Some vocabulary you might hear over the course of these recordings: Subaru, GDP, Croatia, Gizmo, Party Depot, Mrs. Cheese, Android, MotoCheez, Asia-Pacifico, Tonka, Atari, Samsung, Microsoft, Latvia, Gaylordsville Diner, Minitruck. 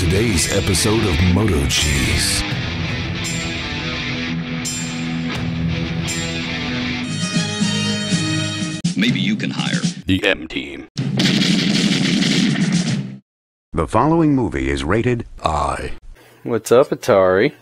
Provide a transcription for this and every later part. today's episode of MotoCheez. Maybe you can hire the M Team. The following movie is rated I. What's up, Atari?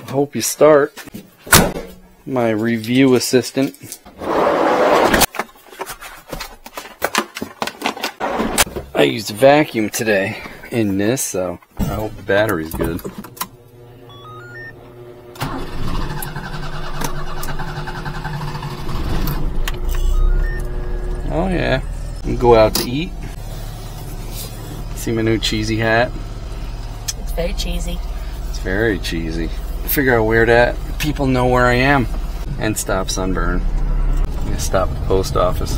I hope you start. My review assistant. I used a vacuum today in this, so I hope the battery's good. Oh yeah, and go out to eat. See my new cheesy hat. It's very cheesy. It's very cheesy. Figure out where that people know where I am. And stop sunburn. I'm gonna stop at the post office.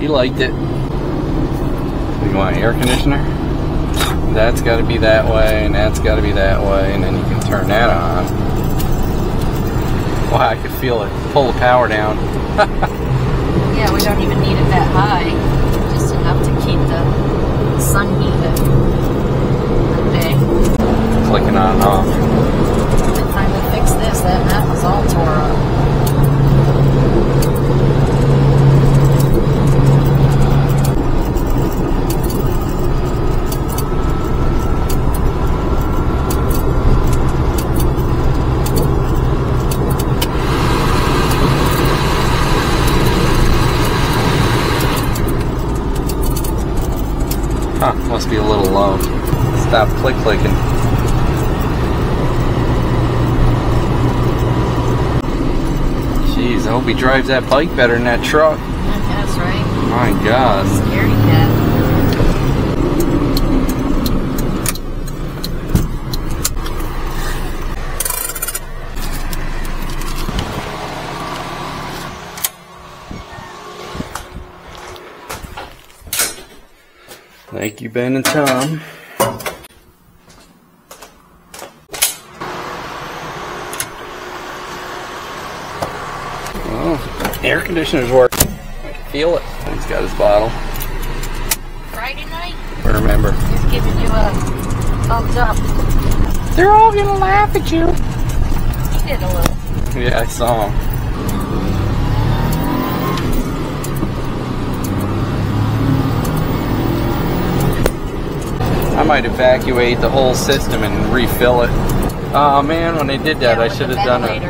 He liked it. You want air conditioner? That's got to be that way, and that's got to be that way, and then you can turn that on. Wow, I can feel it. Pull the power down. Yeah, we don't even need it that high. Just enough to keep the sun heated. Okay. Clicking on and off. By the time we fix this, that map was all tore up. Huh, must be a little low. Stop clicking. Jeez, I hope he drives that bike better than that truck. That's right. My God. Scary cat. Thank you, Ben and Tom. Oh, air conditioner's working. I can feel it. He's got his bottle. Friday night? Remember. He's giving you a thumbs up. They're all gonna laugh at you. He did a little. Yeah, I saw him. I might evacuate the whole system and refill it. Oh man, when they did that, I should have done it.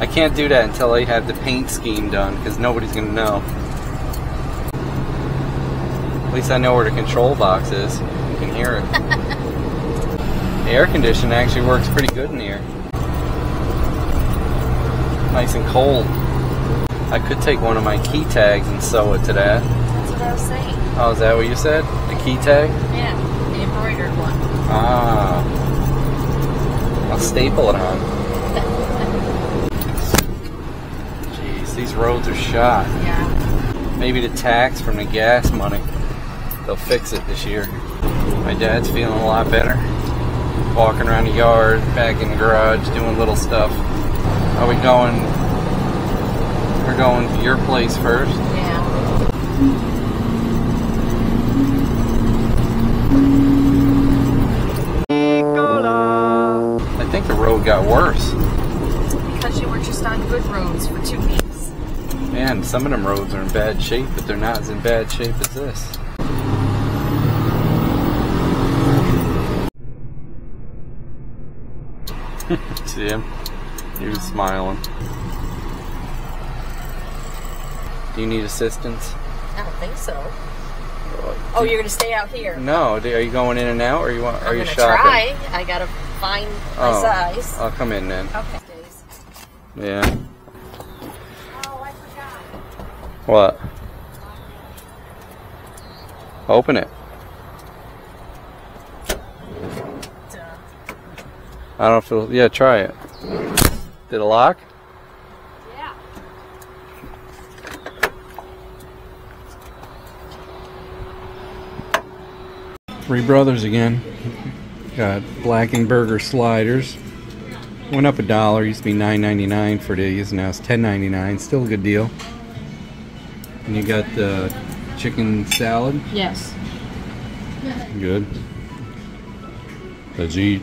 I can't do that until I have the paint scheme done, because nobody's going to know. At least I know where the control box is. You can hear it. The air conditioning actually works pretty good in here. Nice and cold. I could take one of my key tags and sew it to that. That's what I was saying. Oh, is that what you said? The key tag? Yeah, the embroidered one. Ah. I'll staple it on. Jeez, these roads are shot. Yeah. Maybe the tax from the gas money. They'll fix it this year. My dad's feeling a lot better. Walking around the yard, back in the garage, doing little stuff. Are we going? We're going to your place first? Yeah. I think the road got worse. Because you were just on good roads for 2 weeks. Man, some of them roads are in bad shape, but they're not as in bad shape as this. See him? He was smiling. Do you need assistance? I don't think so. Oh, you're gonna stay out here? No. Are you going in and out, or are you shopping? I'm gonna try. I gotta find my size. I'll come in then. Okay. Yeah. Oh, I forgot. What? Open it. I don't feel. Yeah, try it. Did it lock? Yeah. Three Brothers again. Got Black and Burger sliders. Went up $1. Used to be $9.99 for these. Now it's $10.99. Still a good deal. And you got the chicken salad. Yes. Good. Let's eat.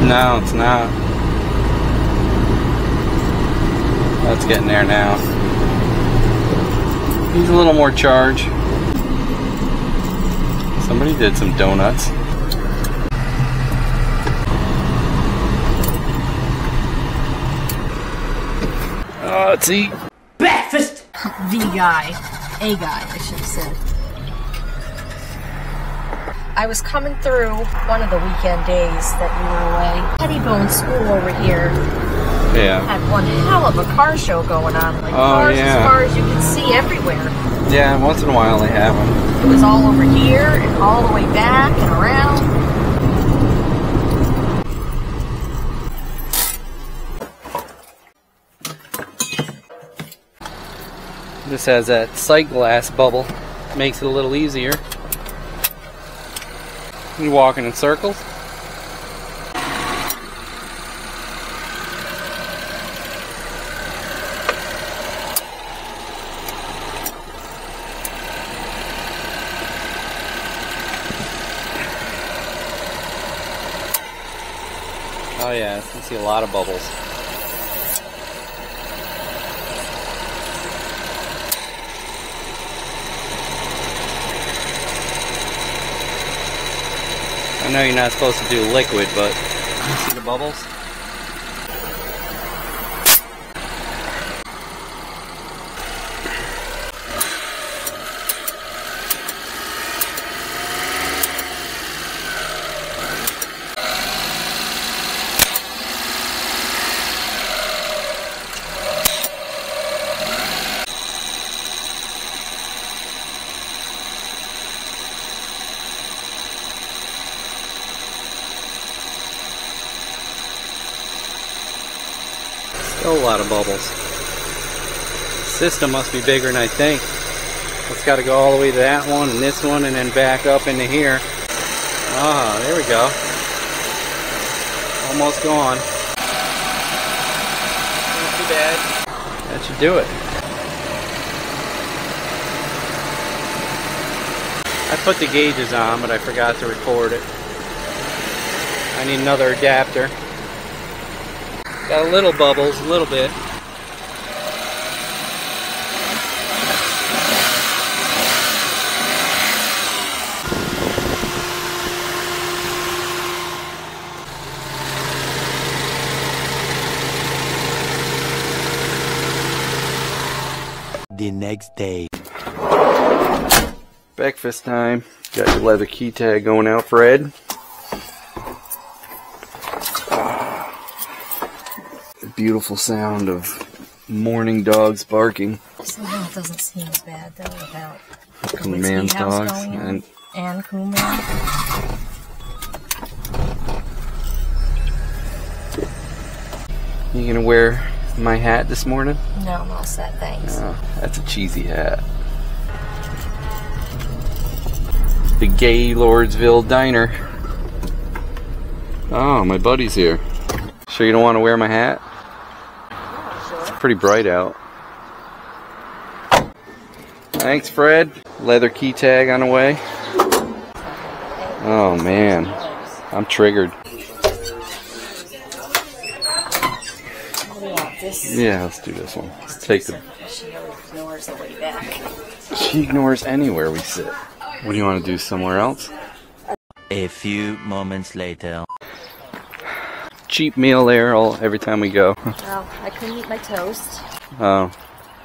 No, it's not. That's getting there now. Needs a little more charge. Somebody did some donuts. Oh, let's eat. Breakfast! The guy. A guy, I should have said. I was coming through one of the weekend days that we were away. Petty Bone School over here had one hell of a car show going on. Like cars as far as you can see everywhere. Yeah, once in a while they have them. It was all over here and all the way back and around. This has that sight glass bubble. Makes it a little easier. You're walking in circles. Oh yeah, I can see a lot of bubbles. I know you're not supposed to do liquid, but you see the bubbles? A lot of bubbles. System must be bigger than I think. It's got to go all the way to that one and this one and then back up into here. Ah, there we go. Almost gone. Not too bad. That should do it. I put the gauges on, but I forgot to record it. I need another adapter. Got a little bubbles, a little bit. The next day. Breakfast time. Got your leather key tag going out, Fred. Beautiful sound of morning dogs barking. Somehow it doesn't seem as bad though without Kuhlman's dogs and Kuhlman. You gonna wear my hat this morning? No, I'm all set, thanks. That's a cheesy hat. The Gaylordsville Diner. Oh, my buddy's here. Sure you don't want to wear my hat? Pretty bright out. Thanks, Fred. Leather key tag on the way. Oh man, I'm triggered. Yeah, let's do this one. Let's take the. She ignores the way back. She ignores anywhere we sit. What do you want to do? Somewhere else? A few moments later. Cheap meal there every time we go. Oh, I couldn't eat my toast. Oh.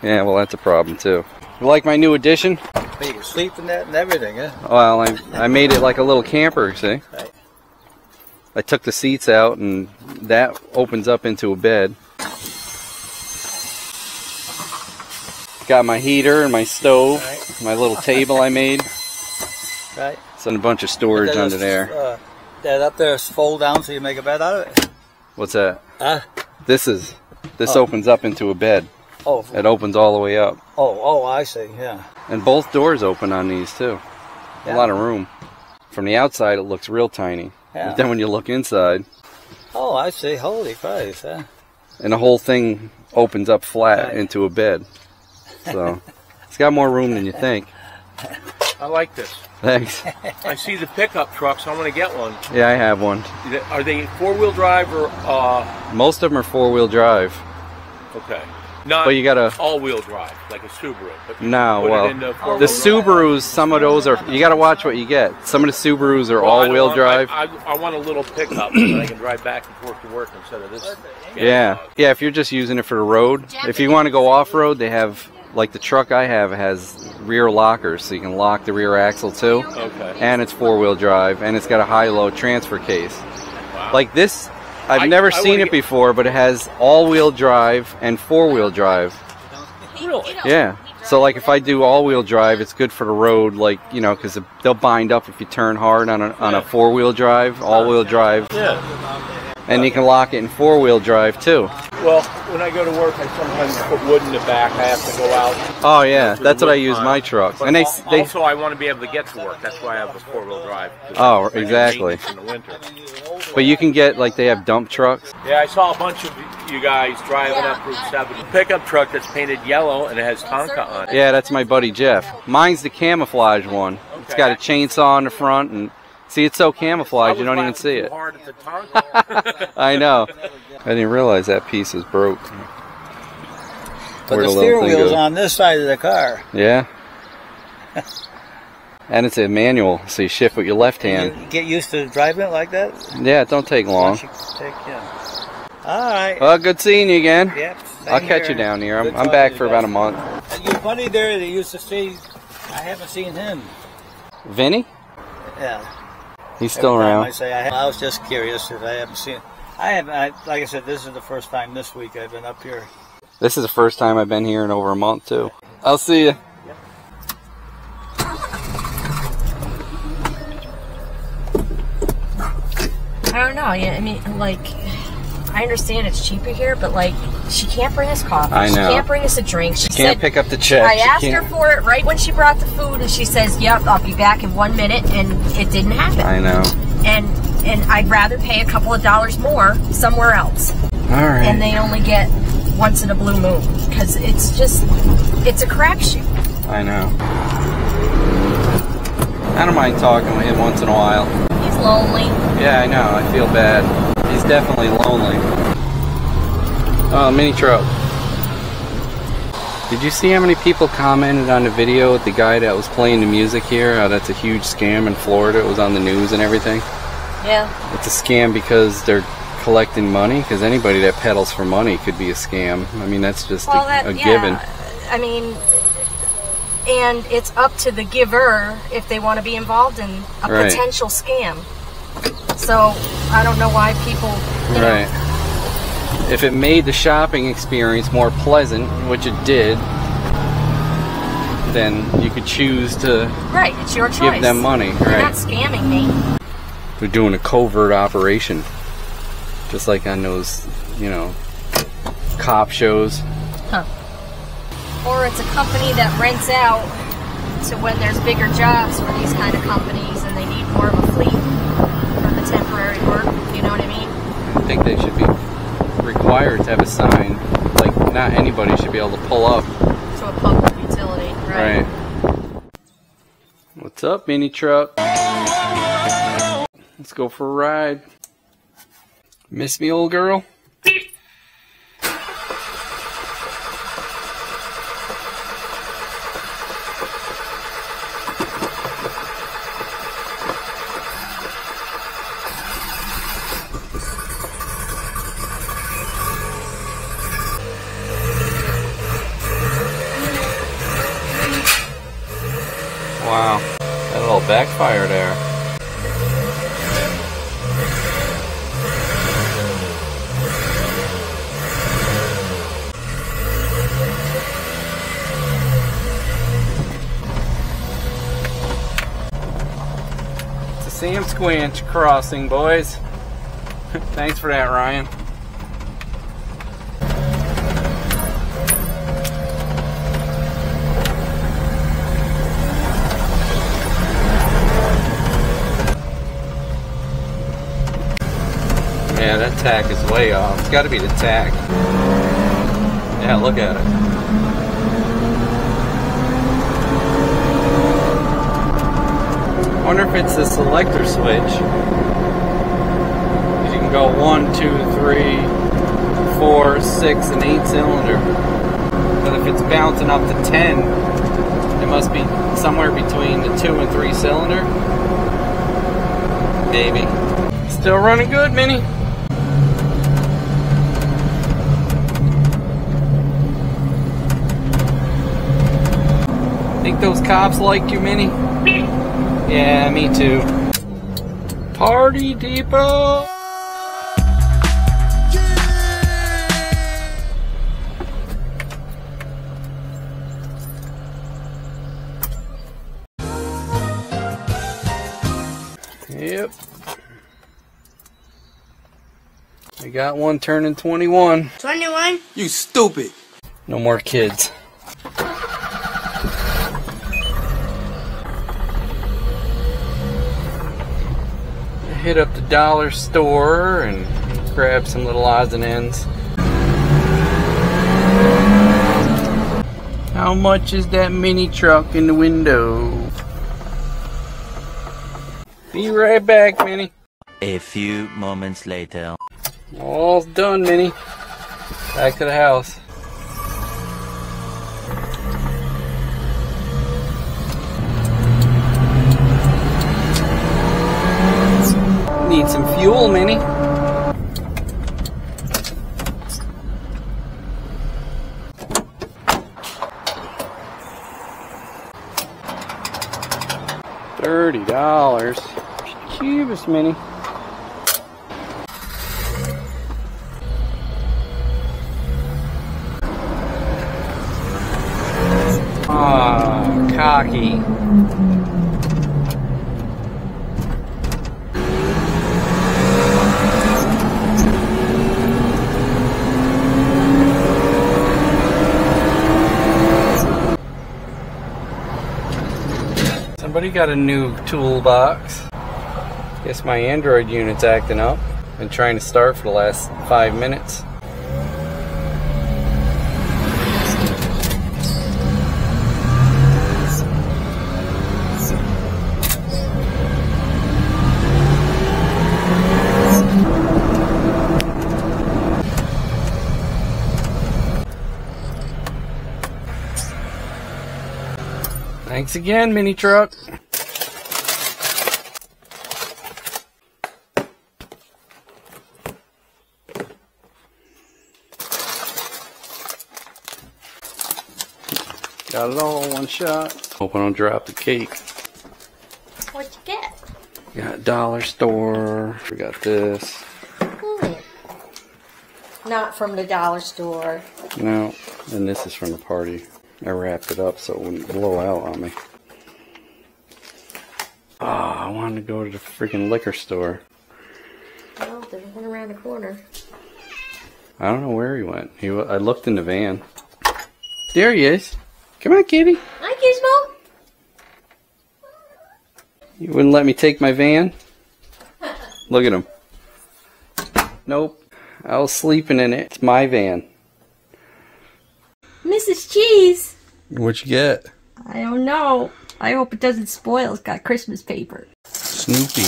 Yeah, well, that's a problem too. You like my new addition? But you can sleep in that and everything, huh? Well, I made it like a little camper, see? Right. I took the seats out, and that opens up into a bed. Got my heater and my stove, right. My little table I made. Right. It's in a bunch of storage under there. That up there is fold down, so you make a bed out of it. What's that? This opens up into a bed. Oh. It opens all the way up. Oh, I see. Yeah. And both doors open on these too. Yeah. A lot of room. From the outside, it looks real tiny. Yeah. But then when you look inside. Oh, I see. Holy Christ! Huh? And the whole thing opens up flat into a bed. So it's got more room than you think. I like this. Thanks. I see the pickup trucks. So I'm going to get one. Yeah, I have one. Are they four-wheel drive or? Most of them are four-wheel drive. Okay. Not but you gotta all-wheel drive like a Subaru. But no, well, the Subarus, some of those are. You gotta watch what you get. Some of the Subarus are all-wheel drive. I want a little pickup so that I can drive back and forth to work instead of this. Yeah, yeah. If you're just using it for the road, if you want to go off-road, they have like the truck I have has rear lockers, so you can lock the rear axle too. Okay. And it's four-wheel drive, and it's got a high-low transfer case. Wow. Like this. I've never seen it before, but it has all-wheel drive and four-wheel drive. Really? Yeah. So, like, if I do all-wheel drive, it's good for the road, like, you know, because they'll bind up if you turn hard on a four-wheel drive, all-wheel drive. Yeah. And you can lock it in four-wheel drive, too. Well, when I go to work, I sometimes put wood in the back. I have to go out. Oh, yeah. That's what I use my truck. And also, I want to be able to get to work. That's why I have a four-wheel drive. Oh, exactly. In the winter. But you can get, like, they have dump trucks. Yeah, I saw a bunch of you guys driving up Route 7. A pickup truck that's painted yellow and it has Tonka on it. Yeah, that's my buddy Jeff. Mine's the camouflage one. Okay. It's got a chainsaw on the front, and see, it's so camouflage you don't even see it. Hard at the Tonka. I know. I didn't realize that piece is broke. But the steering wheel's on this side of the car. Yeah. And it's a manual, so you shift with your left hand. You get used to driving it like that? Yeah, it don't take long. All right. Well, good seeing you again. Yep. I'll catch you down here. I'm back for about a month. And your buddy there that used to see, I haven't seen him. Vinny? Yeah. He's still around. I was just curious if I haven't seen him. Like I said, this is the first time this week I've been up here. This is the first time I've been here in over a month, too. I'll see you. I don't know. I mean, like, I understand it's cheaper here, but, like, she can't bring us coffee. I know. She can't bring us a drink. She can't pick up the check. I asked her for it right when she brought the food, and she says, yep, I'll be back in 1 minute, and it didn't happen. I know. And I'd rather pay a couple of dollars more somewhere else. All right. And they only get once in a blue moon, because it's just, it's a crapshoot. I know. I don't mind talking with him once in a while. He's lonely. Yeah, I know. I feel bad. He's definitely lonely. Oh, Minitruck. Did you see how many people commented on the video with the guy that was playing the music here? Oh, that's a huge scam in Florida. It was on the news and everything. Yeah. It's a scam because they're collecting money, because anybody that peddles for money could be a scam. I mean, that's just a given. I mean, and it's up to the giver if they want to be involved in a potential scam. So I don't know why people, you know. If it made the shopping experience more pleasant, which it did, then you could choose to it's your choice. Give them money. You're not scamming me. They're doing a covert operation, just like on those, you know, cop shows. Huh. Or it's a company that rents out to when there's bigger jobs for these kind of companies, and they need more of a fleet. Temporary work, you know what I mean? I think they should be required to have a sign. Like, not anybody should be able to pull up. To a public utility, right? Right. What's up, Minitruck? Let's go for a ride. Miss me, old girl? Wow, that little backfire there. It's a Sam Squinch crossing, boys. Thanks for that, Ryan. Yeah, that tack is way off. It's gotta be the tack. Yeah, look at it. I wonder if it's the selector switch. You can go 1, 2, 3, 4, 6, and 8 cylinder. But if it's bouncing up to 10, it must be somewhere between the 2 and 3 cylinder. Maybe. Still running good, Minnie. Think those cops like you, Minnie? Yeah, me too. Party Depot! Yep. I got one turning 21. 21? You stupid! No more kids. Hit up the dollar store and grab some little odds and ends. How much is that mini truck in the window? Be right back, Minnie. A few moments later. All's done, Minnie. Back to the house. Need some fuel, Minnie. $30. Jeebus, Minnie. Ah, cocky. Somebody got a new toolbox. Guess my Android unit's acting up. Been trying to start for the last 5 minutes. Thanks again, mini truck. Got it all in one shot. Hope I don't drop the cake. What'd you get? Got dollar store. We got this. Not from the dollar store. No, and this is from the party. I wrapped it up so it wouldn't blow out on me. Oh, I wanted to go to the freaking liquor store. Well, there's one around the corner. I don't know where he went. I looked in the van. There he is. Come on, kitty. Hi, Gizmo. You wouldn't let me take my van? Look at him. Nope. I was sleeping in it. It's my van. Mrs. Cheese! What you get? I don't know. I hope it doesn't spoil. It's got Christmas paper. Snoopy.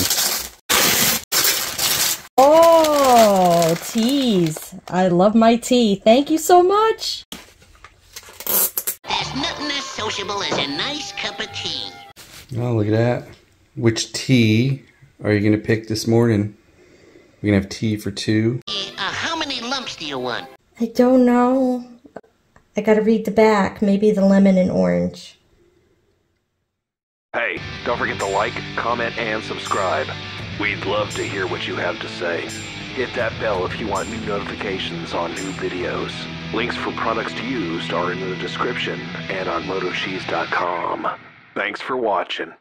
Oh, teas. I love my tea. Thank you so much. There's nothing as sociable as a nice cup of tea. Oh, look at that. Which tea are you going to pick this morning? We're going to have tea for two. How many lumps do you want? I don't know. I gotta read the back, maybe the lemon and orange. Hey, don't forget to like, comment, and subscribe. We'd love to hear what you have to say. Hit that bell if you want new notifications on new videos. Links for products used are in the description and on MotoCheez.com. Thanks for watching.